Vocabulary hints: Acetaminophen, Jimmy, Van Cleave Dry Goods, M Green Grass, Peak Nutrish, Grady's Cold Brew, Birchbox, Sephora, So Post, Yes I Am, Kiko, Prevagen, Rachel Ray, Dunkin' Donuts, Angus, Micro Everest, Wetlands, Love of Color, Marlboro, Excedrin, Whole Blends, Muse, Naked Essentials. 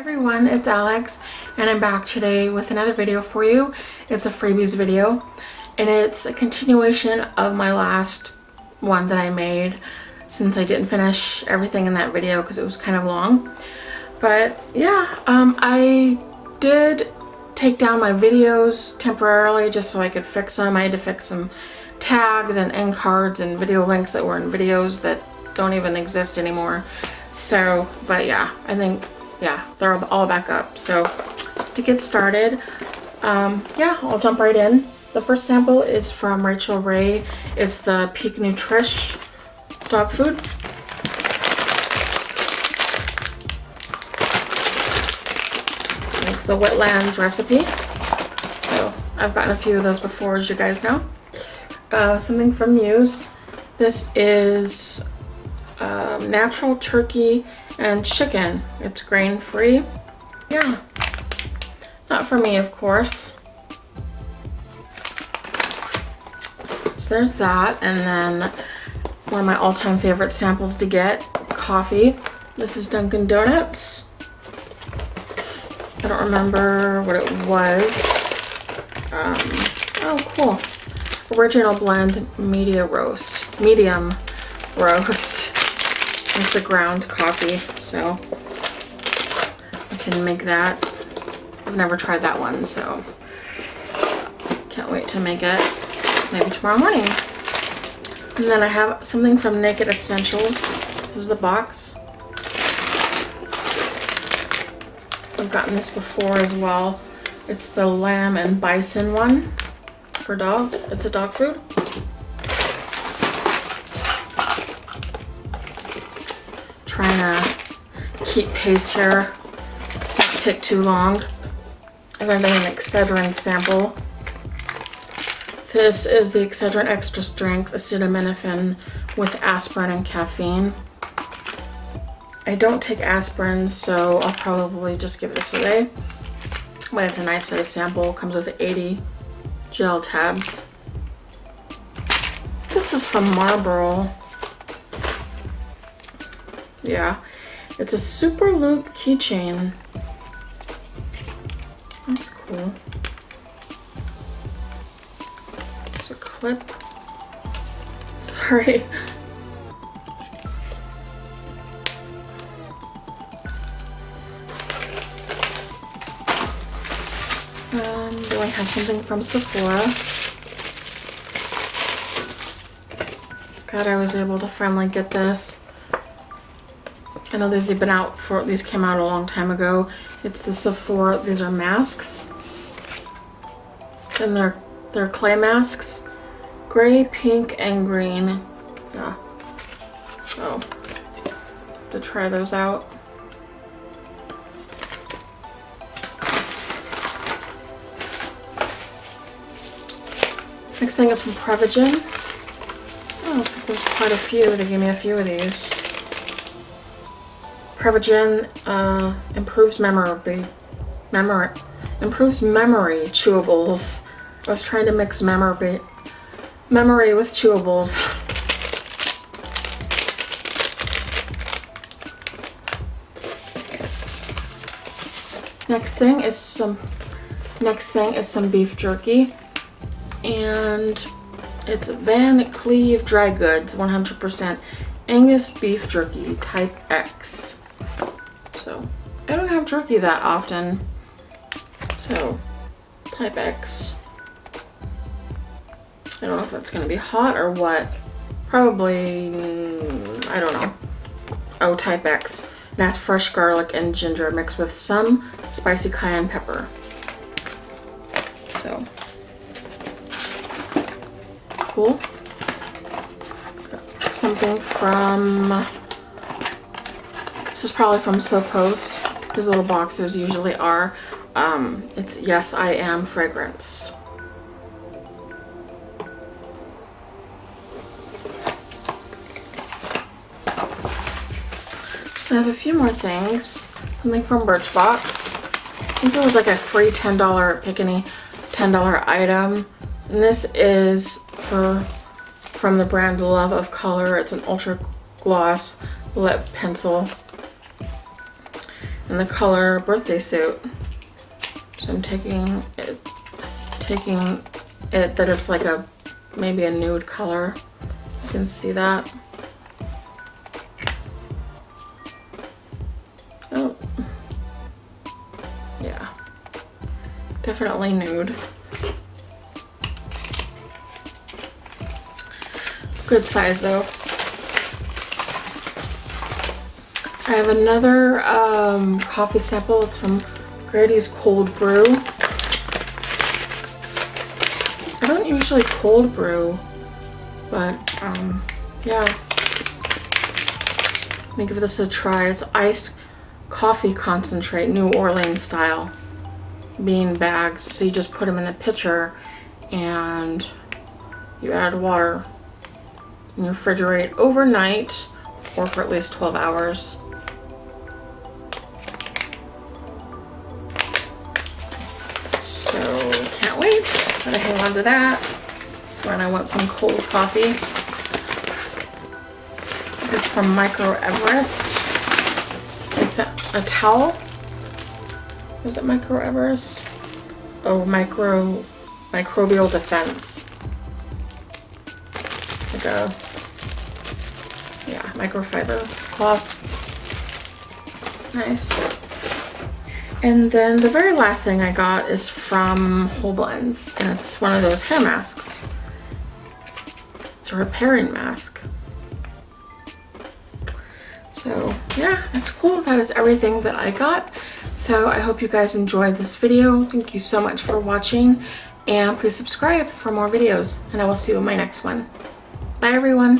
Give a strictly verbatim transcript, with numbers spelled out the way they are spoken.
Everyone, it's Alex and I'm back today with another video for you. It's a freebies video and it's a continuation of my last one that I made since I didn't finish everything in that video because it was kind of long. But yeah, um, I did take down my videos temporarily just so I could fix them. I had to fix some tags and end cards and video links that were in videos that don't even exist anymore. So, but yeah, I think yeah, they're all back up. So to get started, um, yeah, I'll jump right in. The first sample is from Rachel Ray. It's the Peak Nutrish dog food. And it's the Wetlands recipe. So I've gotten a few of those before, as you guys know. Uh, something from Muse. This is um, natural turkey and chicken. It's grain free. Yeah, not for me, of course. So there's that. And then one of my all-time favorite samples to get, coffee. This is Dunkin' Donuts. I don't remember what it was. Um, oh, cool. Original blend, media roast, medium roast. It's the ground coffee, so I can make that. I've never tried that one, so can't wait to make it, maybe tomorrow morning. And then I have something from Naked Essentials. This is the box. I've gotten this before as well. It's the lamb and bison one for dog. It's a dog food. Trying to keep pace here, not take too long. I'm going to make an Excedrin sample. This is the Excedrin Extra Strength Acetaminophen with aspirin and caffeine. I don't take aspirin, so I'll probably just give this away. But it's a nice size sample. Comes with eighty gel tabs. This is from Marlboro. Yeah, it's a super loop keychain. That's cool. There's a clip. Sorry. Um, do I have something from Sephora? God, I was able to finally get this. I know these have been out for, these came out a long time ago. It's the Sephora, these are masks. And they're, they're clay masks. Gray, pink, and green. Yeah. So, have to try those out. Next thing is from Prevagen. Oh, so there's quite a few. They gave me a few of these. Prevagen uh, improves memory, memory, improves memory chewables. I was trying to mix memory, memory with chewables. Next thing is some, next thing is some beef jerky, and it's Van Cleave Dry Goods, one hundred percent Angus beef jerky, type X. So I don't have jerky that often, so type X. I don't know if that's gonna be hot or what. Probably, I don't know. Oh, type X. And that's fresh garlic and ginger mixed with some spicy cayenne pepper. So cool. Got something from. This is probably from So Post. These little boxes usually are. Um, it's Yes I Am fragrance. So I have a few more things. Something from Birchbox. I think it was like a free ten dollar pick any ten dollar item. And this is for from the brand Love of Color. It's an ultra gloss lip pencil. in the color birthday suit. So I'm taking it, taking it that it's like a, maybe a nude color. You can see that. Oh, yeah, definitely nude. Good size though. I have another um, coffee sample. It's from Grady's Cold Brew. I don't usually cold brew, but um, yeah. Let me give this a try. It's iced coffee concentrate, New Orleans style bean bags. So you just put them in a pitcher and you add water and you refrigerate overnight or for at least twelve hours. I'm gonna hang on to that when I want some cold coffee. This is from Micro Everest. They sent a towel. Was it Micro Everest? Oh, micro microbial defense. Like a yeah, microfiber cloth. Nice. And then the very last thing I got is from Whole Blends, and it's one of those hair masks. It's a repairing mask. So yeah, that's cool. That is everything that I got. So I hope you guys enjoyed this video. Thank you so much for watching, and please subscribe for more videos, and I will see you in my next one. Bye everyone.